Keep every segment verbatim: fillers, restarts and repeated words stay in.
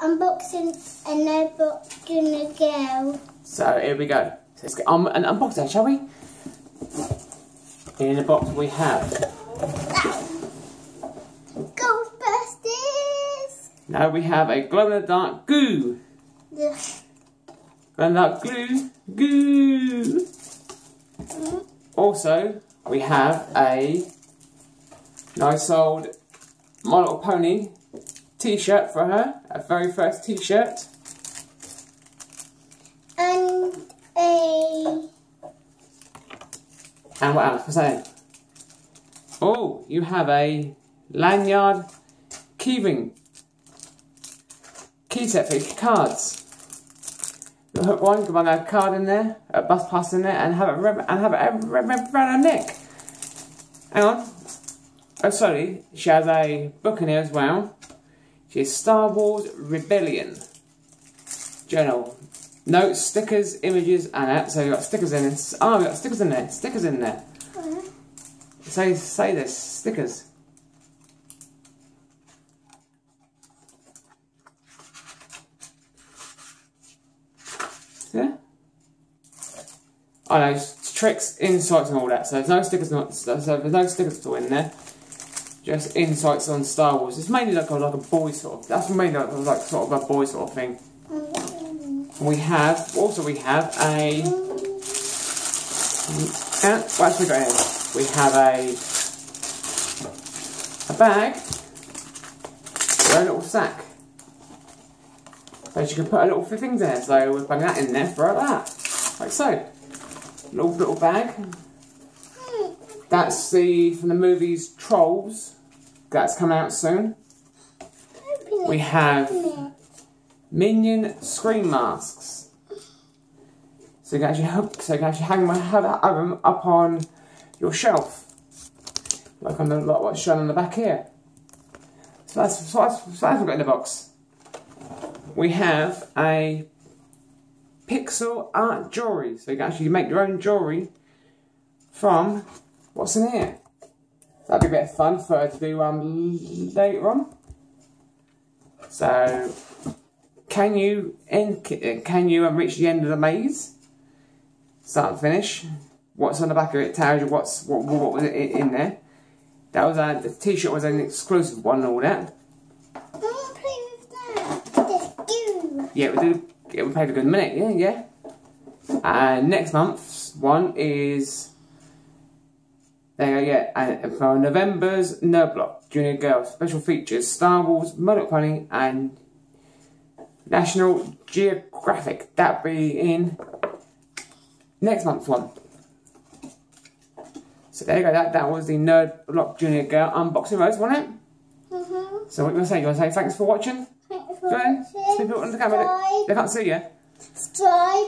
unboxing a Nerd Block Junior girl. So here we go. So let's get on and unbox that, shall we? In the box we have Ghostbusters. Now we have a glow-in-the-dark goo. Yeah. Glow-in-the-dark glue. Goo. Mm. Also, we have a nice old My Little Pony t-shirt for her. Her very first t-shirt. And a... And what else was that? Oh, you have a lanyard key ring. Key set for cards. You'll hook one, you run a card in there, a bus pass in there, and have it around her neck. Hang on. Oh, sorry, she has a book in here as well. She has Star Wars Rebellion. Journal. Notes, stickers, images, and that. So we got stickers in this. Oh, we got stickers in there. Stickers in there. Mm-hmm. Say, say this. Stickers. Yeah. I know. It's tricks, insights, and all that. So there's no stickers. Not so there's no stickers at all in there. Just insights on Star Wars. It's mainly like a, like a boy sort of. That's mainly like, like sort of a boy sort of thing. We have, also we have a, and what's we got here? We have a, a bag, or a little sack. So you can put a little few things there, so we'll bang that in there for like that, like so. Little, little bag. That's the, from the movies Trolls, that's coming out soon. We have Minion screen masks. So you can actually hook, so you can actually hang them up on your shelf, like on the like what's shown on the back here. So that's so that's, so that's what we've got in the box. We have a pixel art jewelry, so you can actually make your own jewelry from what's in here. That'd be a bit of fun for her to do um later on. So. Can you end, can you reach the end of the maze? Start and finish. What's on the back of it tells you what's, what, what was it in there. That was a, the t-shirt was an exclusive one and all that. I want to play with that. This yeah, we'll do, yeah, we'll play for a good minute, yeah, yeah. And uh, next month's one is, there you go, yeah, and for November's Nerd Block Junior Girl, special features, Star Wars, My Little Pony and National Geographic, that be in next month's one. So there you go, that, that was the Nerd Block Junior Girl unboxing rose, wasn't it? Mm-hmm. So what do you want to say? Do you want to say thanks for watching? Thanks for watching. People on the camera, they, they can't see you. Subscribe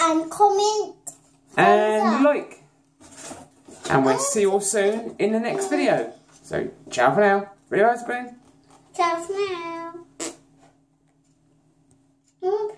and comment. And like. And we'll see you all soon in the next video. So ciao for now. Ready, guys? Ciao for now. Mm-hmm.